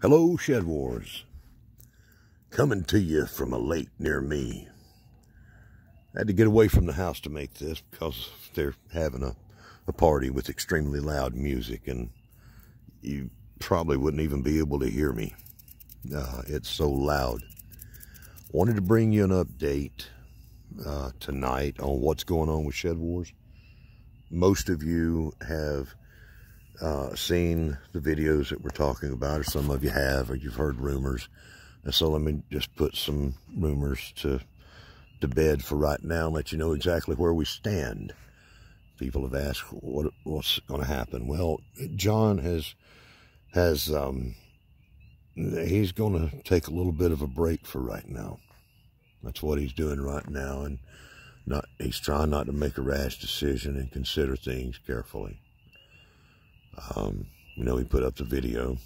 Hello, ShedWars. Coming to you from a lake near me. I had to get away from the house to make this because they're having a party with extremely loud music, and you probably wouldn't even be able to hear me. It's so loud. Wanted to bring you an update tonight on what's going on with ShedWars. Most of you have seen the videos that we're talking about, or some of you have, or you've heard rumors. And so let me just put some rumors to bed for right now and let you know exactly where we stand. People have asked what's going to happen. Well, John has he's going to take a little bit of a break for right now. That's what he's doing right now, and he's trying not to make a rash decision and consider things carefully. You know, he put up the video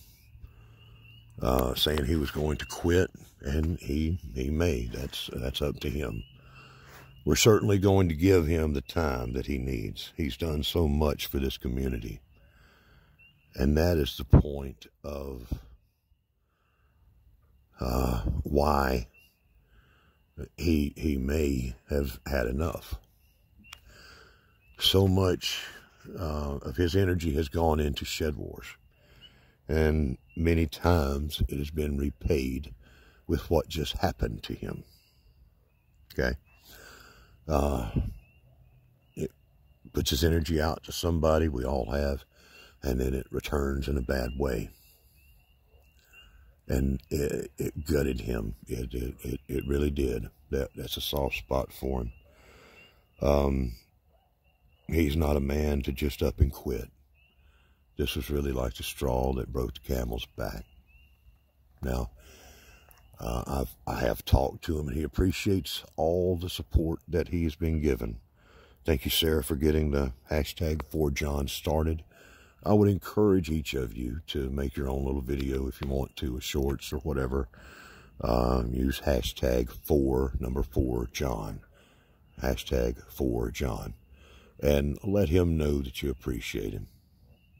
saying he was going to quit, and he may. That's up to him. We're certainly going to give him the time that he needs. He's done so much for this community, and that is the point of why he may have had enough. So much of his energy has gone into ShedWars, and many times it has been repaid with what just happened to him. Okay, it puts his energy out to somebody, we all have, and then it returns in a bad way, and it gutted him. It really did. That's a soft spot for him. He's not a man to just up and quit. This was really like the straw that broke the camel's back. Now, I have talked to him, and he appreciates all the support that he's been given. Thank you, Sarah, for getting the hashtag 4John started. I would encourage each of you to make your own little video if you want to, with shorts or whatever. Use hashtag 4John. Hashtag 4John. And let him know that you appreciate him.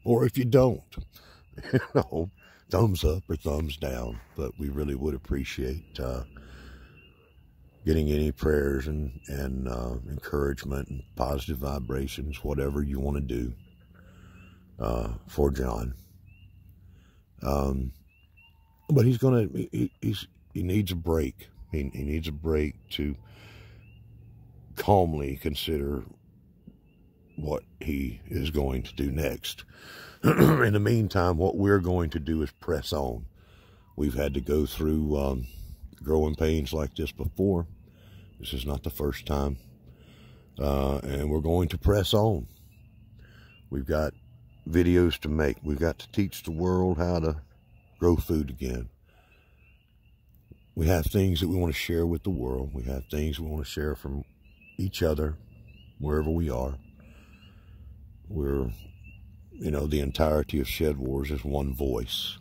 Or if you don't, you know, thumbs up or thumbs down. But we really would appreciate getting any prayers and encouragement and positive vibrations, whatever you want to do for John. But he's gonna. He needs a break. He needs a break to calmly consider what he is going to do next. In the meantime, what we're going to do is press on. We've had to go through growing pains like this before. This is not the first time. And we're going to press on. We've got videos to make. We've got to teach the world how to grow food again. We have things that we want to share with the world. We have things we want to share from each other, wherever we are. We're, you know, the entirety of ShedWars is one voice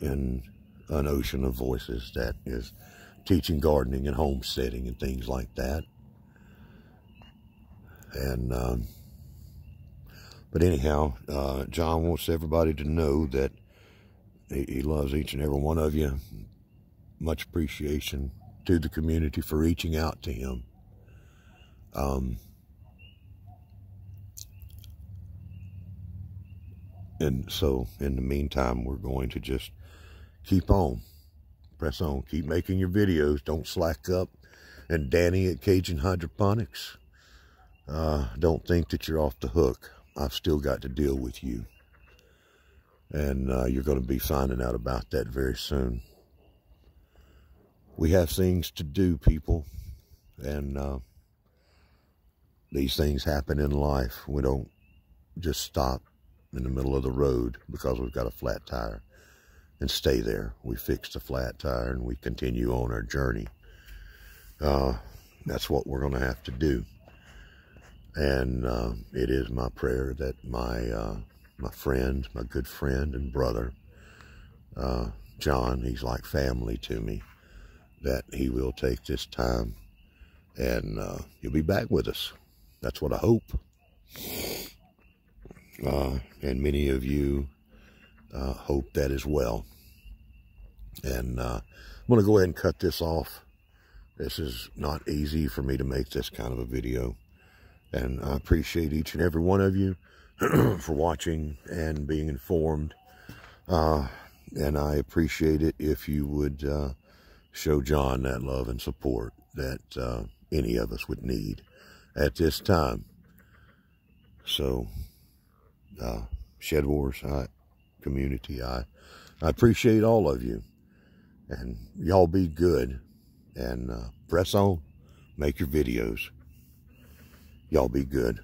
in an ocean of voices that is teaching gardening and homesteading and things like that. And, but anyhow, John wants everybody to know that he loves each and every one of you. Much appreciation to the community for reaching out to him. And so, in the meantime, we're going to just keep on, press on, keep making your videos, don't slack up. And Danny at Cajun Hydroponics, don't think that you're off the hook. I've still got to deal with you. And you're going to be finding out about that very soon. We have things to do, people. And these things happen in life. We don't just stop in the middle of the road because we've got a flat tire and stay there. We fix the flat tire and we continue on our journey. That's what we're going to have to do. And it is my prayer that my my good friend and brother, John, he's like family to me, that he will take this time and he'll be back with us. That's what I hope. And many of you hope that is well. And I'm going to go ahead and cut this off. This is not easy for me to make this kind of a video. And I appreciate each and every one of you for watching and being informed. And I appreciate it if you would show John that love and support that any of us would need at this time. So, ShedWars community, I appreciate all of you. And y'all be good. And press on. Make your videos. Y'all be good.